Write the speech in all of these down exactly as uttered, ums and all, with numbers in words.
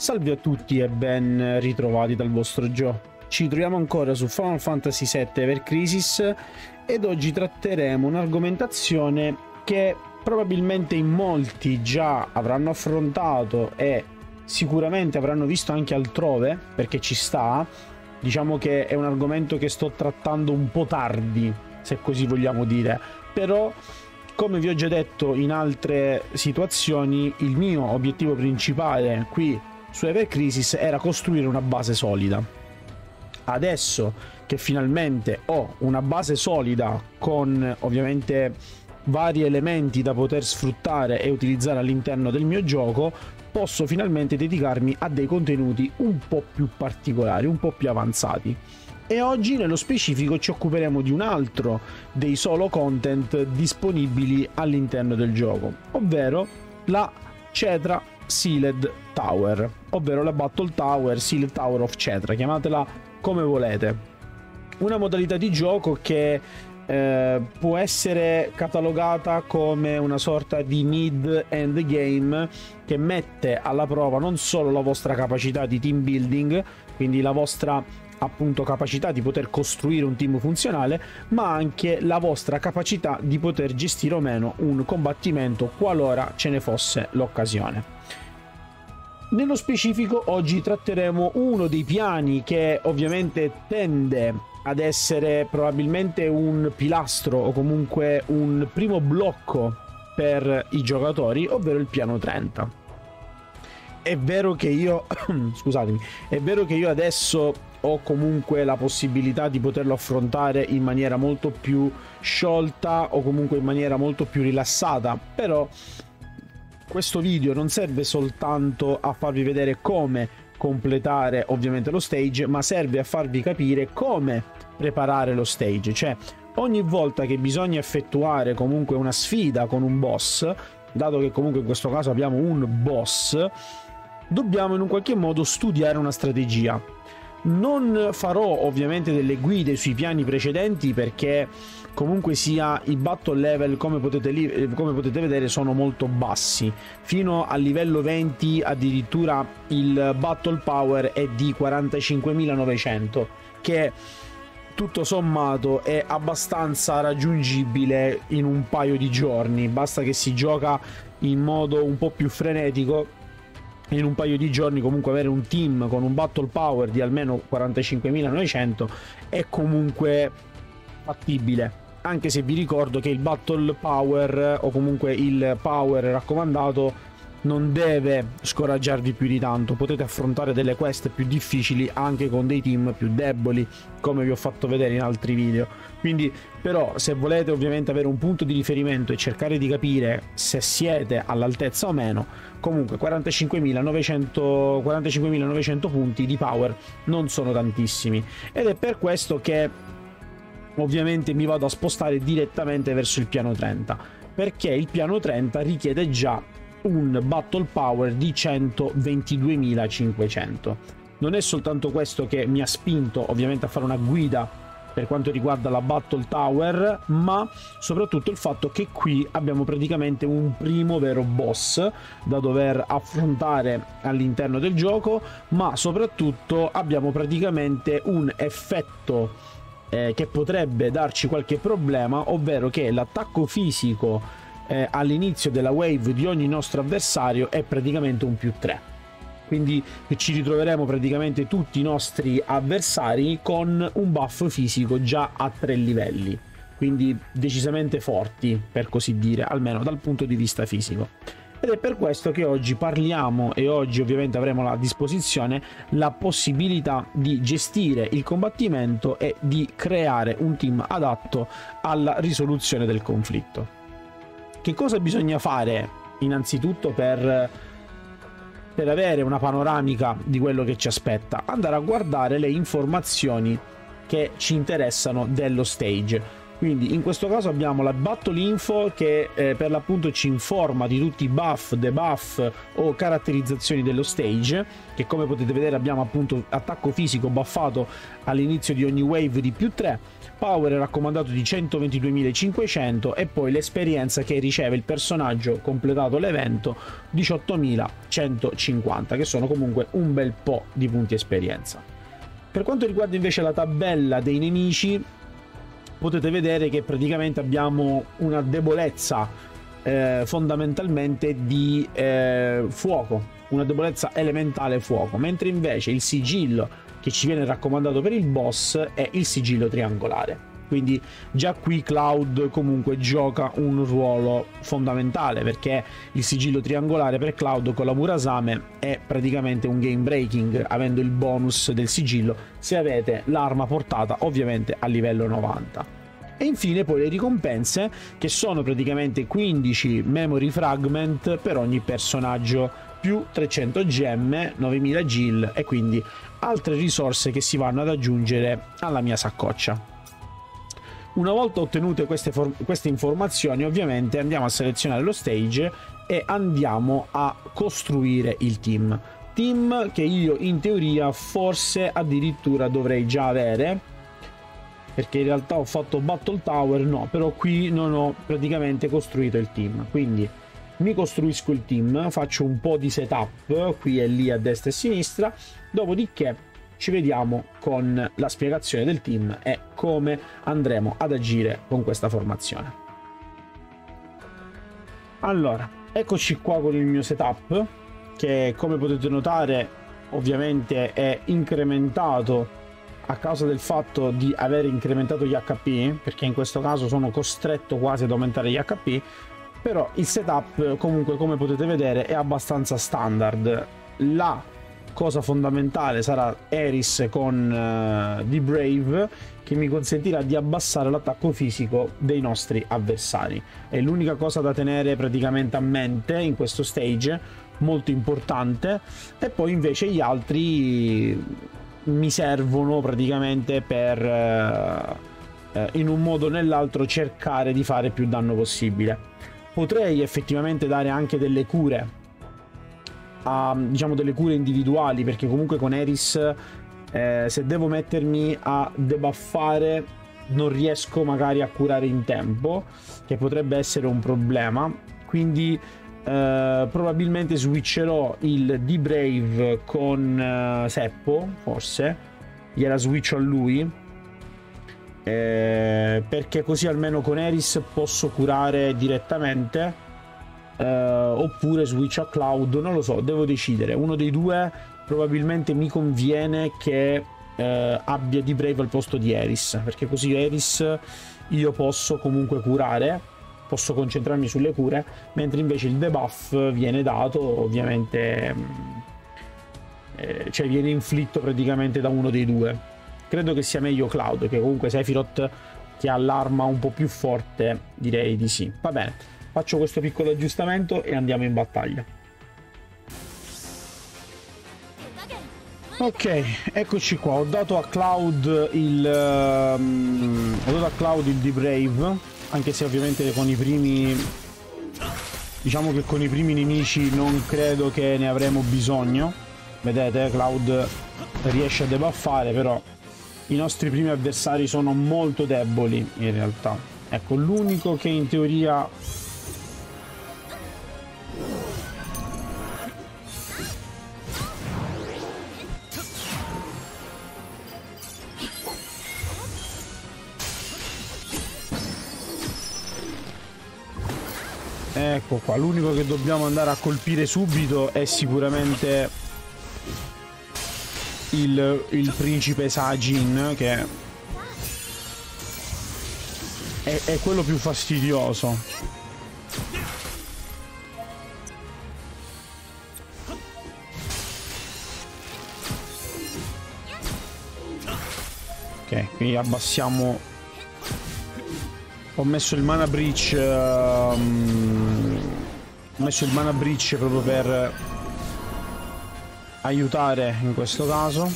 Salve a tutti e ben ritrovati dal vostro Gio. Ci troviamo ancora su Final Fantasy sette Ever Crisis ed oggi tratteremo un'argomentazione che probabilmente in molti già avranno affrontato e sicuramente avranno visto anche altrove, perché ci sta. Diciamo che è un argomento che sto trattando un po' tardi, se così vogliamo dire, però come vi ho già detto in altre situazioni, il mio obiettivo principale qui su Ever Crisis era costruire una base solida. Adesso che finalmente ho una base solida con ovviamente vari elementi da poter sfruttare e utilizzare all'interno del mio gioco, posso finalmente dedicarmi a dei contenuti un po' più particolari, un po' più avanzati. E oggi nello specifico ci occuperemo di un altro dei solo content disponibili all'interno del gioco, ovvero la Cetra Sealed Tower, ovvero la Battle Tower, Sealed Tower of Cetra, chiamatela come volete. Una modalità di gioco che eh, può essere catalogata come una sorta di mid end game che mette alla prova non solo la vostra capacità di team building, quindi la vostra appunto capacità di poter costruire un team funzionale, ma anche la vostra capacità di poter gestire o meno un combattimento qualora ce ne fosse l'occasione. Nello specifico oggi tratteremo uno dei piani che ovviamente tende ad essere probabilmente un pilastro o comunque un primo blocco per i giocatori, ovvero il piano trenta. È vero che io scusatemi, è vero che io adesso ho comunque la possibilità di poterlo affrontare in maniera molto più sciolta o comunque in maniera molto più rilassata, però questo video non serve soltanto a farvi vedere come completare ovviamente lo stage, ma serve a farvi capire come preparare lo stage, cioè ogni volta che bisogna effettuare comunque una sfida con un boss, dato che comunque in questo caso abbiamo un boss, dobbiamo in un qualche modo studiare una strategia. Non farò ovviamente delle guide sui piani precedenti, perché comunque sia i battle level, come potete, come potete vedere, sono molto bassi. Fino al livello venti addirittura il battle power è di quarantacinquemilanovecento, che tutto sommato è abbastanza raggiungibile in un paio di giorni. Basta che si gioca in modo un po' più frenetico. In un paio di giorni comunque avere un team con un battle power di almeno quarantacinquemilanovecento è comunque fattibile, anche se vi ricordo che il battle power o comunque il power raccomandato non deve scoraggiarvi più di tanto. Potete affrontare delle quest più difficili anche con dei team più deboli, come vi ho fatto vedere in altri video. Quindi però se volete ovviamente avere un punto di riferimento e cercare di capire se siete all'altezza o meno, comunque quarantacinquemilanovecento punti di power non sono tantissimi, ed è per questo che ovviamente mi vado a spostare direttamente verso il piano trenta, perché il piano trenta richiede già un battle power di centoventiduemilacinquecento. Non è soltanto questo che mi ha spinto ovviamente a fare una guida per quanto riguarda la Battle Tower, ma soprattutto il fatto che qui abbiamo praticamente un primo vero boss da dover affrontare all'interno del gioco, ma soprattutto abbiamo praticamente un effetto eh, che potrebbe darci qualche problema, ovvero che l'attacco fisico Eh, all'inizio della wave di ogni nostro avversario è praticamente un più tre, quindi ci ritroveremo praticamente tutti i nostri avversari con un buff fisico già a tre livelli, quindi decisamente forti, per così dire, almeno dal punto di vista fisico. Ed è per questo che oggi parliamo e oggi ovviamente avremo a disposizione la possibilità di gestire il combattimento e di creare un team adatto alla risoluzione del conflitto. Che cosa bisogna fare innanzitutto per, per avere una panoramica di quello che ci aspetta? Andare a guardare le informazioni che ci interessano dello stage. Quindi in questo caso abbiamo la battle info che eh, per l'appunto ci informa di tutti i buff, debuff o caratterizzazioni dello stage, che come potete vedere abbiamo appunto attacco fisico buffato all'inizio di ogni wave di più tre, power raccomandato di centoventiduemilacinquecento e poi l'esperienza che riceve il personaggio completato l'evento diciottomilacentocinquanta, che sono comunque un bel po' di punti esperienza. Per quanto riguarda invece la tabella dei nemici, potete vedere che praticamente abbiamo una debolezza eh, fondamentalmente di eh, fuoco, una debolezza elementale fuoco, mentre invece il sigillo che ci viene raccomandato per il boss è il sigillo triangolare. Quindi già qui Cloud comunque gioca un ruolo fondamentale, perché il sigillo triangolare per Cloud con la Murasame è praticamente un game breaking, avendo il bonus del sigillo se avete l'arma portata ovviamente a livello novanta. E infine poi le ricompense, che sono praticamente quindici memory fragment per ogni personaggio, più trecento gemme, novemila gil e quindi altre risorse che si vanno ad aggiungere alla mia saccoccia. Una volta ottenute queste, queste informazioni, ovviamente andiamo a selezionare lo stage e andiamo a costruire il team. Team che io in teoria forse addirittura dovrei già avere, perché in realtà ho fatto Battle Tower, no, però qui non ho praticamente costruito il team. Quindi mi costruisco il team, faccio un po' di setup qui e lì a destra e a sinistra, dopodiché ci vediamo con la spiegazione del team e come andremo ad agire con questa formazione. Allora, eccoci qua con il mio setup, che come potete notare ovviamente è incrementato a causa del fatto di aver incrementato gli acca pi, perché in questo caso sono costretto quasi ad aumentare gli acca pi, però il setup comunque, come potete vedere, è abbastanza standard. La cosa fondamentale sarà Aerith con uh, DeBrave, che mi consentirà di abbassare l'attacco fisico dei nostri avversari. È l'unica cosa da tenere praticamente a mente in questo stage, molto importante. E poi invece gli altri mi servono praticamente per uh, uh, in un modo o nell'altro cercare di fare più danno possibile. Potrei effettivamente dare anche delle cure, a, diciamo delle cure individuali, perché comunque con Aerith eh, se devo mettermi a debuffare non riesco magari a curare in tempo, che potrebbe essere un problema. Quindi eh, probabilmente switcherò il DeBrave con eh, Seppo, forse gliela switcho a lui, eh, perché così almeno con Aerith posso curare direttamente. Uh, oppure switch a Cloud, non lo so, devo decidere. Uno dei due probabilmente mi conviene che uh, abbia DeBrave al posto di Aerith, perché così Aerith io posso comunque curare, posso concentrarmi sulle cure, mentre invece il debuff viene dato ovviamente, eh, cioè viene inflitto praticamente da uno dei due. Credo che sia meglio Cloud, che comunque Sephiroth che ha l'arma un po' più forte, direi di sì. Va bene, faccio questo piccolo aggiustamento e andiamo in battaglia. Ok, eccoci qua. Ho dato a Cloud il um, ho dato a Cloud il DeBrave, anche se ovviamente con i primi, diciamo che con i primi nemici non credo che ne avremo bisogno. Vedete, Cloud riesce a debuffare, però i nostri primi avversari sono molto deboli in realtà. Ecco, l'unico che in teoria Ecco qua, l'unico che dobbiamo andare a colpire subito è sicuramente il, il principe Sajin, che è, è quello più fastidioso. Ok, quindi abbassiamo. Ho messo il Mana Breach, um, ho messo il Mana Breach proprio per aiutare in questo caso.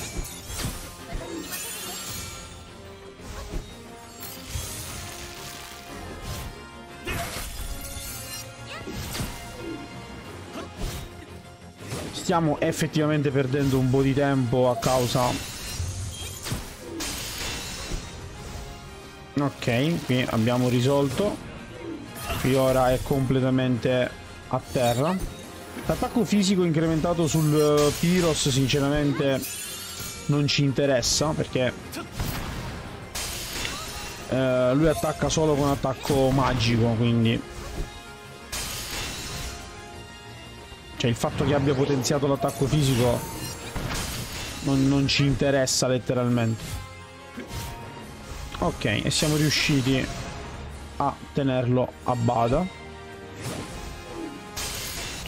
stiamo effettivamente perdendo un po' di tempo a causa... Ok, qui abbiamo risolto. Qui ora è completamente a terra. L'attacco fisico incrementato sul Pyros sinceramente non ci interessa, perché eh, lui attacca solo con attacco magico, quindi... Cioè il fatto che abbia potenziato l'attacco fisico non, non ci interessa letteralmente. Ok, e siamo riusciti a tenerlo a bada.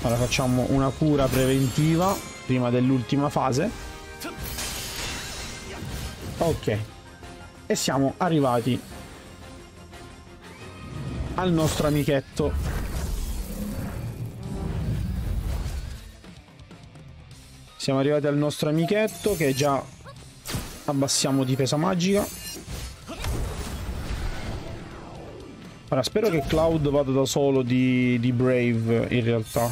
Ora facciamo una cura preventiva prima dell'ultima fase. Ok, e siamo arrivati al nostro amichetto. Siamo arrivati al nostro amichetto, che già abbassiamo di pesa magica. Ora spero che Cloud vada da solo di, di DeBrave in realtà.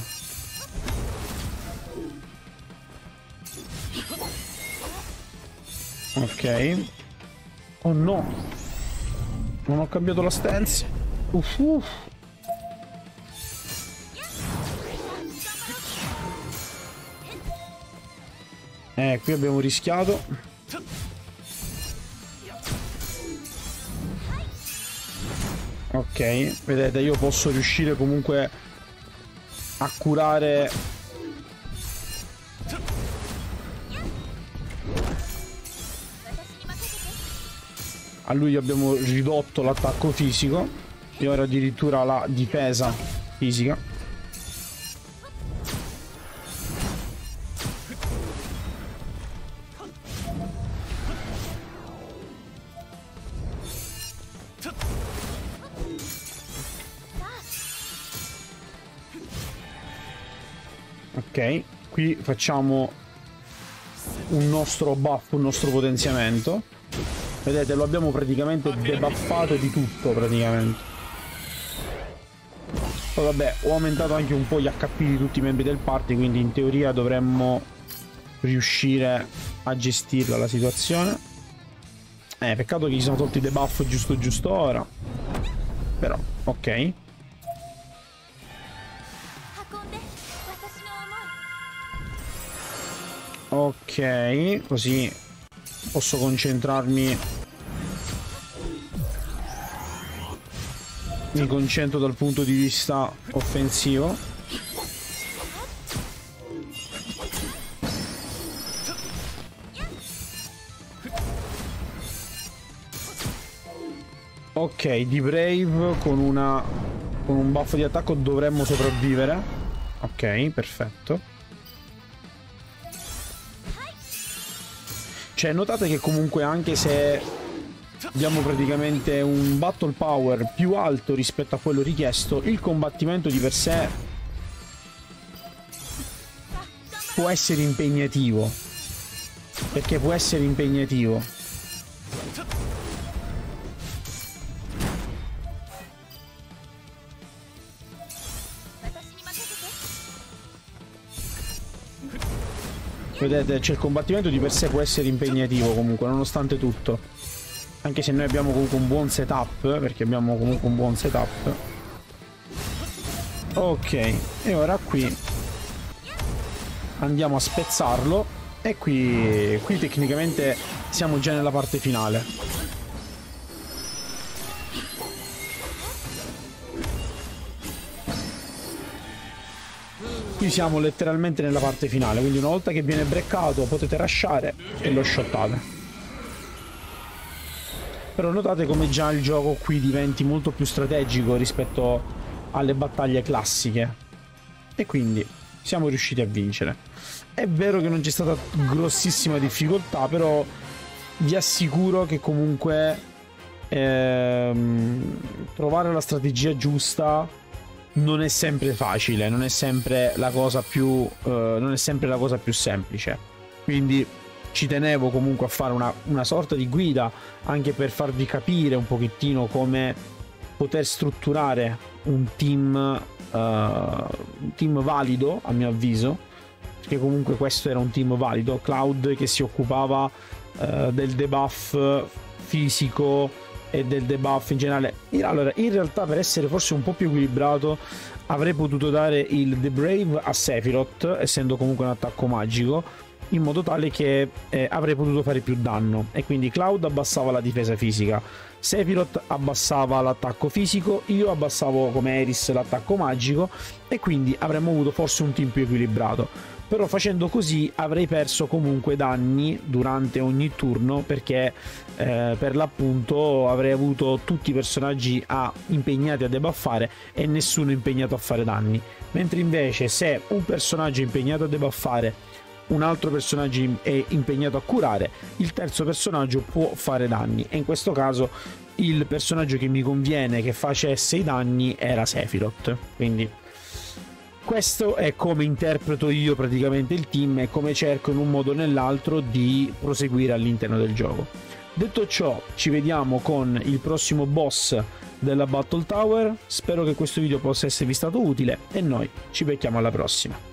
Ok. Oh no, non ho cambiato la stance. Uff, uff. Eh, qui abbiamo rischiato. Ok, vedete, io posso riuscire comunque a curare. A lui abbiamo ridotto l'attacco fisico e ora addirittura la difesa fisica. Ok, qui facciamo un nostro buff, un nostro potenziamento. Vedete, lo abbiamo praticamente debuffato di tutto, praticamente. Poi vabbè, ho aumentato anche un po' gli acca pi di tutti i membri del party, quindi in teoria dovremmo riuscire a gestirla la situazione. Eh, peccato che ci sono tolti i debuff giusto giusto ora. Però, ok. Ok, così posso concentrarmi. Mi concentro dal punto di vista offensivo. Ok, DeBrave con una con un buff di attacco dovremmo sopravvivere. Ok, perfetto. Cioè, notate che comunque anche se abbiamo praticamente un battle power più alto rispetto a quello richiesto, il combattimento di per sé può essere impegnativo. Perché può essere impegnativo. Vedete, cioè il combattimento di per sé può essere impegnativo comunque, nonostante tutto. Anche se noi abbiamo comunque un buon setup, perché abbiamo comunque un buon setup. Ok, e ora qui andiamo a spezzarlo. E qui, qui tecnicamente siamo già nella parte finale. Qui siamo letteralmente nella parte finale, quindi una volta che viene breccato potete rushare e lo shottate. Però notate come già il gioco qui diventi molto più strategico rispetto alle battaglie classiche. E quindi siamo riusciti a vincere. È vero che non c'è stata grossissima difficoltà, però vi assicuro che comunque ehm, trovare la strategia giusta non è sempre facile, non è sempre la cosa più eh, non è sempre la cosa più semplice, quindi ci tenevo comunque a fare una, una sorta di guida anche per farvi capire un pochettino come poter strutturare un team eh, un team valido a mio avviso, perché comunque questo era un team valido. Cloud che si occupava uh, del debuff fisico e del debuff in generale. Allora, in realtà, per essere forse un po' più equilibrato, avrei potuto dare il DeBrave a Sephiroth, essendo comunque un attacco magico, in modo tale che eh, avrei potuto fare più danno, e quindi Cloud abbassava la difesa fisica, Sephiroth abbassava l'attacco fisico, io abbassavo come Aerith l'attacco magico, e quindi avremmo avuto forse un team più equilibrato. Però facendo così avrei perso comunque danni durante ogni turno, perché eh, per l'appunto avrei avuto tutti i personaggi a, impegnati a debuffare e nessuno impegnato a fare danni. Mentre invece se un personaggio è impegnato a debuffare, un altro personaggio è impegnato a curare, il terzo personaggio può fare danni, e in questo caso il personaggio che mi conviene che facesse i danni era Sephiroth. Quindi questo è come interpreto io praticamente il team e come cerco in un modo o nell'altro di proseguire all'interno del gioco. Detto ciò, ci vediamo con il prossimo boss della Battle Tower. Spero che questo video possa esservi stato utile e noi ci becchiamo alla prossima.